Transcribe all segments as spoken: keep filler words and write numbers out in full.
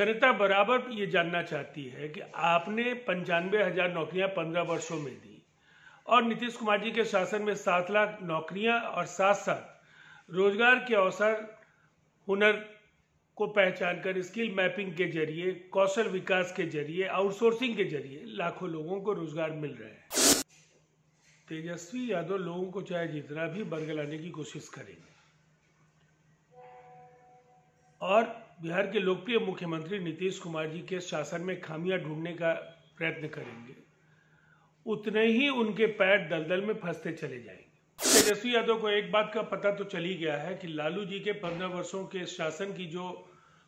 जनता बराबर ये जानना चाहती है कि आपने पंचानवे हजार नौकरियां पंद्रह वर्षों में दी और नीतीश कुमार जी के शासन में सात लाख नौकरियां और साथ साथ रोजगार के अवसर हुनर को पहचान कर स्किल मैपिंग के जरिए, कौशल विकास के जरिए, आउटसोर्सिंग के जरिए लाखों लोगों को रोजगार मिल रहा है। तेजस्वी यादव लोगों को चाहे जितना भी बरगलाने की कोशिश करेंगे और बिहार के लोकप्रिय मुख्यमंत्री नीतीश कुमार जी के शासन में खामियां ढूंढने का प्रयत्न करेंगे, उतने ही उनके पैर दलदल में फंसते चले जाएंगे। तेजस्वी यादव को एक बात का पता तो चल ही गया है कि लालू जी के पंद्रह वर्षों के शासन की जो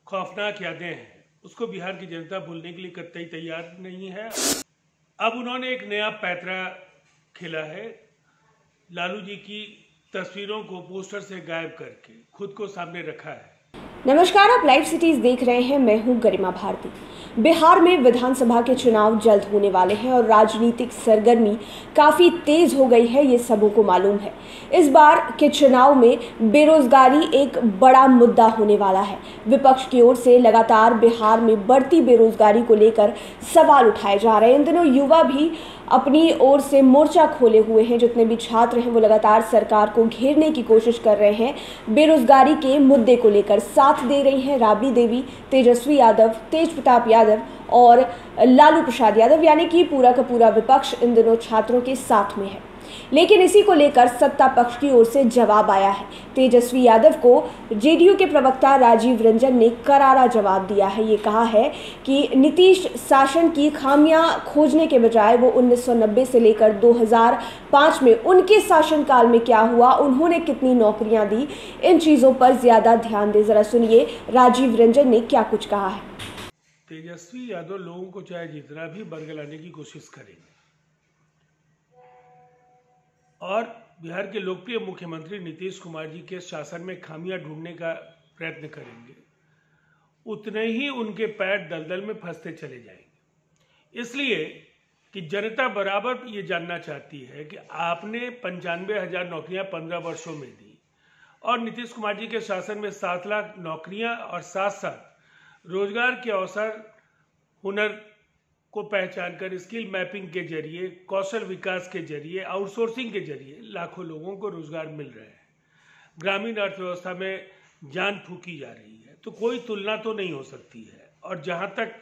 खौफनाक यादें हैं उसको बिहार की जनता भूलने के लिए कतई तैयार नहीं है। अब उन्होंने एक नया पैतरा खेला है, लालू जी की तस्वीरों को पोस्टर से गायब करके खुद को सामने रखा है। नमस्कार, आप लाइव सिटीज देख रहे हैं, मैं हूं गरिमा भारती। बिहार में विधानसभा के चुनाव जल्द होने वाले हैं और राजनीतिक सरगर्मी काफ़ी तेज़ हो गई है, ये सबों को मालूम है। इस बार के चुनाव में बेरोजगारी एक बड़ा मुद्दा होने वाला है। विपक्ष की ओर से लगातार बिहार में बढ़ती बेरोजगारी को लेकर सवाल उठाए जा रहे हैं। इन दिनों युवा भी अपनी ओर से मोर्चा खोले हुए हैं। जितने भी छात्र हैं वो लगातार सरकार को घेरने की कोशिश कर रहे हैं। बेरोजगारी के मुद्दे को लेकर साथ दे रही हैं राबड़ी देवी, तेजस्वी यादव, तेज प्रताप यादव और लालू प्रसाद यादव, यानी कि पूरा का पूरा विपक्ष इन दिनों छात्रों के साथ में है। लेकिन इसी को लेकर सत्ता पक्ष की ओर से जवाब आया है। तेजस्वी यादव को जेडीयू के प्रवक्ता राजीव रंजन ने करारा जवाब दिया है। ये कहा है कि नीतीश शासन की खामियां खोजने के बजाय वो उन्नीस सौ नब्बे से लेकर दो हज़ार पाँच में उनके शासनकाल में क्या हुआ, उन्होंने कितनी नौकरियां दी, इन चीज़ों पर ज़्यादा ध्यान दें। ज़रा सुनिए राजीव रंजन ने क्या कुछ कहा है। तेजस्वी यादव लोगों को चाहे जितना भी बरगलाने की कोशिश करेंगे और बिहार के लोकप्रिय मुख्यमंत्री नीतीश कुमार जी के शासन में खामियां ढूंढने का प्रयत्न करेंगे, उतने ही उनके पैर दलदल में फंसते चले जाएंगे। इसलिए कि जनता बराबर ये जानना चाहती है कि आपने पंचानवे हजार नौकरियां पंद्रह वर्षों में दी और नीतीश कुमार जी के शासन में सात लाख नौकरियां और साथ साथ रोजगार के अवसर हुनर को पहचान कर स्किल मैपिंग के जरिए, कौशल विकास के जरिए, आउटसोर्सिंग के जरिए लाखों लोगों को रोजगार मिल रहा है। ग्रामीण अर्थव्यवस्था में जान फूकी जा रही है, तो कोई तुलना तो नहीं हो सकती है। और जहां तक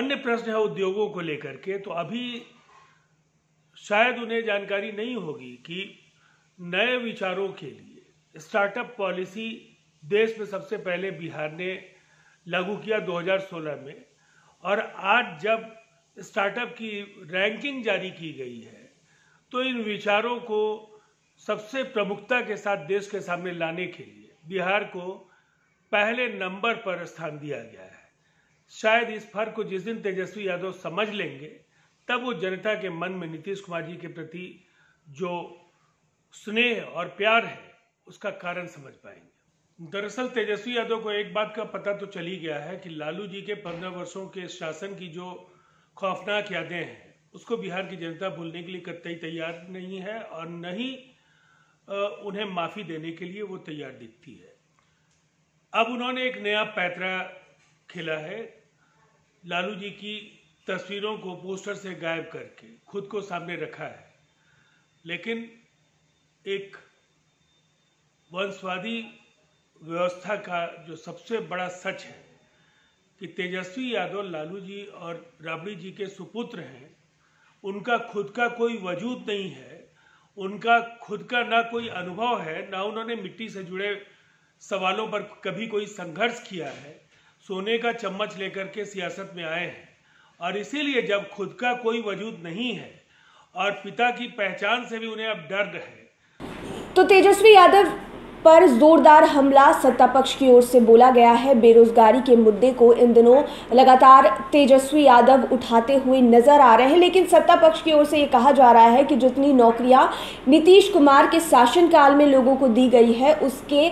अन्य प्रश्न है उद्योगों को लेकर के, तो अभी शायद उन्हें जानकारी नहीं होगी कि नए विचारों के लिए स्टार्टअप पॉलिसी देश में सबसे पहले बिहार ने लागू किया दो हज़ार सोलह में। और आज जब स्टार्टअप की रैंकिंग जारी की गई है तो इन विचारों को सबसे प्रमुखता के साथ देश के सामने लाने के लिए बिहार को पहले नंबर पर स्थान दिया गया है। शायद इस फर्क को जिस दिन तेजस्वी यादव समझ लेंगे तब वो जनता के मन में नीतीश कुमार जी के प्रति जो स्नेह और प्यार है उसका कारण समझ पाएंगे। दरअसल तेजस्वी यादव को एक बात का पता तो चल ही गया है कि लालू जी के पंद्रह वर्षों के शासन की जो खौफनाक यादें हैं उसको बिहार की जनता भूलने के लिए कतई तैयार नहीं है और न ही उन्हें माफ़ी देने के लिए वो तैयार दिखती है। अब उन्होंने एक नया पैतरा खेला है, लालू जी की तस्वीरों को पोस्टर से गायब करके खुद को सामने रखा है। लेकिन एक वंशवादी व्यवस्था का जो सबसे बड़ा सच है कि तेजस्वी यादव लालू जी और राबड़ी जी के सुपुत्र हैं, उनका खुद का कोई वजूद नहीं है, उनका खुद का ना कोई अनुभव है, ना उन्होंने मिट्टी से जुड़े सवालों पर कभी कोई संघर्ष किया है। सोने का चम्मच लेकर के सियासत में आए हैं और इसीलिए जब खुद का कोई वजूद नहीं है और पिता की पहचान से भी उन्हें अब डर है। तो तेजस्वी यादव पर जोरदार हमला सत्ता पक्ष की ओर से बोला गया है। बेरोजगारी के मुद्दे को इन दिनों लगातार तेजस्वी यादव उठाते हुए नजर आ रहे हैं। लेकिन सत्ता पक्ष की ओर से ये कहा जा रहा है कि जितनी नौकरियां नीतीश कुमार के शासनकाल में लोगों को दी गई है उसके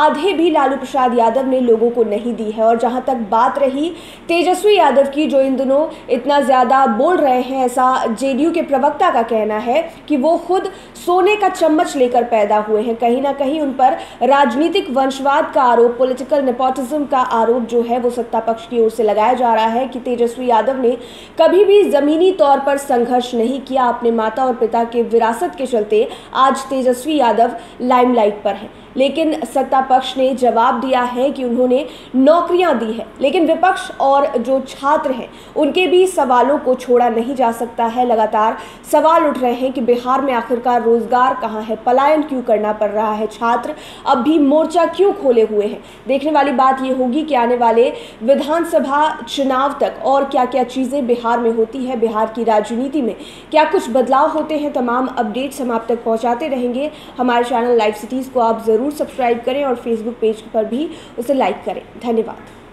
आधे भी लालू प्रसाद यादव ने लोगों को नहीं दी है। और जहां तक बात रही तेजस्वी यादव की, जो इन दिनों इतना ज़्यादा बोल रहे हैं, ऐसा जेडीयू के प्रवक्ता का कहना है कि वो खुद सोने का चम्मच लेकर पैदा हुए हैं। कहीं ना कहीं उन पर पर राजनीतिक वंशवाद का आरोप, पॉलिटिकल नेपोटिज्म का आरोप जो है वो सत्ता पक्ष की ओर से लगाया जा रहा है कि तेजस्वी यादव ने कभी भी जमीनी तौर पर संघर्ष नहीं किया। अपने माता और पिता के विरासत के चलते आज तेजस्वी यादव लाइमलाइट पर हैं, लेकिन सत्ता पक्ष ने जवाब दिया है कि उन्होंने नौकरियां दी है, लेकिन विपक्ष और जो छात्र हैं उनके भी सवालों को छोड़ा नहीं जा सकता है। लगातार सवाल उठ रहे हैं कि बिहार में आखिरकार रोजगार कहाँ है, पलायन क्यों करना पड़ रहा है, छात्र अब भी मोर्चा क्यों खोले हुए हैं। देखने वाली बात ये होगी कि आने वाले विधानसभा चुनाव तक और क्या क्या चीज़ें बिहार में होती है, बिहार की राजनीति में क्या कुछ बदलाव होते हैं। तमाम अपडेट्स हम आप तक पहुँचाते रहेंगे। हमारे चैनल लाइव सिटीज़ को आप ज़रूर सब्सक्राइब करें और फेसबुक पेज पर भी उसे लाइक करें। धन्यवाद।